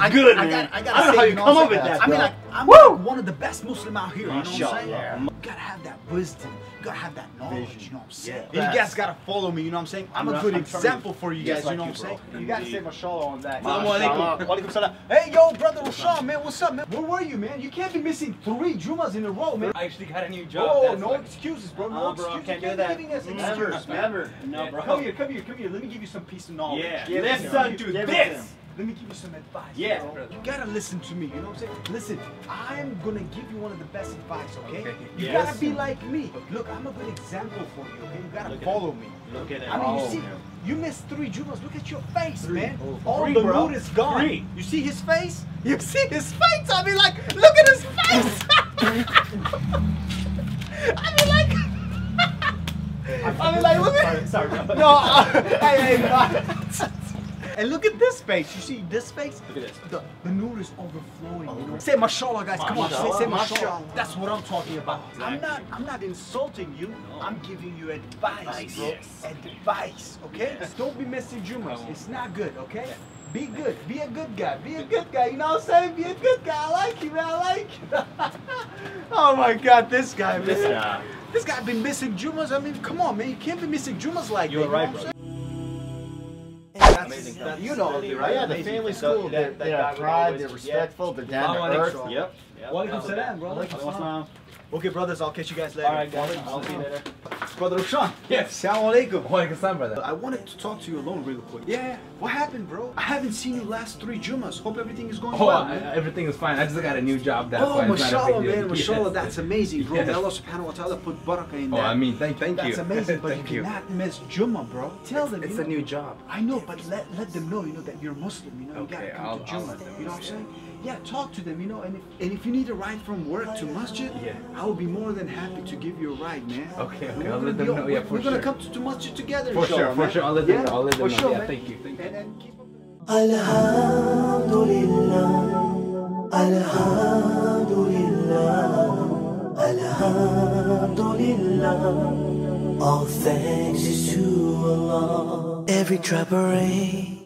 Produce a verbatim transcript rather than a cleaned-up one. I, good, I, man. I, got, I, gotta I don't say, know how you, you know come up with that. I mean, like, I'm Woo! one of the best Muslim out here. You know what I'm saying? Yeah. You gotta have that wisdom. You gotta have that knowledge. Vision. You know what I'm saying? Yeah. You guys gotta follow me. You know what I'm saying? I'm, I'm a good I'm example for you guys. Like you know you, what I'm saying? Indeed. You gotta say Mashallah on that. Assalamualaikum. Waalaikumsalam. Hey, yo, brother Rashad, man. What's up, man? Where were you, man? You can't be missing three Jumu'ahs in a row, man. I actually got a new job. Oh, no excuses, bro. No excuses. Can't do that. Never, never. No, bro. Come here, come here, come here. Let me give you some piece of knowledge. Yeah. Listen to this. Let me give you some advice. Yeah, bro. You gotta listen to me, you know what I'm saying? Listen, I'm gonna give you one of the best advice, okay? okay. You yes. gotta be like me. Look, I'm a good example for you, okay? You gotta look follow me. Look at it. I mean, you oh, see, man. you missed three Jumu'ahs. Look at your face, three. man. Oh, All three, the bro. mood is gone. Three. You see his face? You see his face? I mean, like, look at his face. I mean, like, I mean, like, look at. Sorry, sorry. No, uh, hey, hey, no. And look at this face. You see this face? Look at this. The, the nur is overflowing. Oh, you know? Say Mashallah, guys. Come on, say, say Mashallah. That's what I'm talking about. Exactly. I'm not. I'm not insulting you. No. I'm giving you advice, bro. Yes. Advice, okay? Yes. Don't be missing Jumu'ahs. It's not good, okay? Yeah. Be good. Be a good guy. Be a good guy. You know what I'm saying? Be a good guy. I like you, man. I like you. Oh my God, this guy, man. This guy. This guy been missing Jumu'ahs. I mean, come on, man. You can't be missing Jumu'ahs like You're that. You're right, you know bro. That's, that's you know, really right? Yeah, the amazing. Family's cool. They're, they're proud, they're respectful, they're down to earth. Yep. yep. Waalaikum salam, brother. Okay, brothers, I'll catch you guys later. All right, guys. I'll see you later. Brother Rukshan. Yes. Assalamualaikum. Waalaikumsalam, brother. I wanted to talk to you alone real quick. Yeah. What happened, bro? I haven't seen you last three Jumu'ahs. Hope everything is going oh, well. Man. Everything is fine. I just got a new job. That's oh, why Mashallah, man. Mashallah, yes. that's amazing, bro. Yes. May Allah subhanahu wa taala put barakah in that. Oh, I mean, thank, thank that's you. That's amazing, but thank you cannot miss Jumu'ah, bro. Tell them. It's, it's you know, a new job. I know, but let, let them know, you know, that you're Muslim. You know, okay, you gotta come I'll, to Jumu'ah. You know what I'm saying? Yeah, talk to them, you know, and if, and if you need a ride from work to Masjid, yeah. I will be more than happy to give you a ride, man. Okay, okay, I'll let them know, yeah, for sure. We're gonna come to Masjid together, for sure, for sure, I'll let them know, I'll let them know, yeah, thank you, thank you. And, and keep up the... Alhamdulillah, Alhamdulillah, Alhamdulillah, all thanks is to Allah, every drop of rain.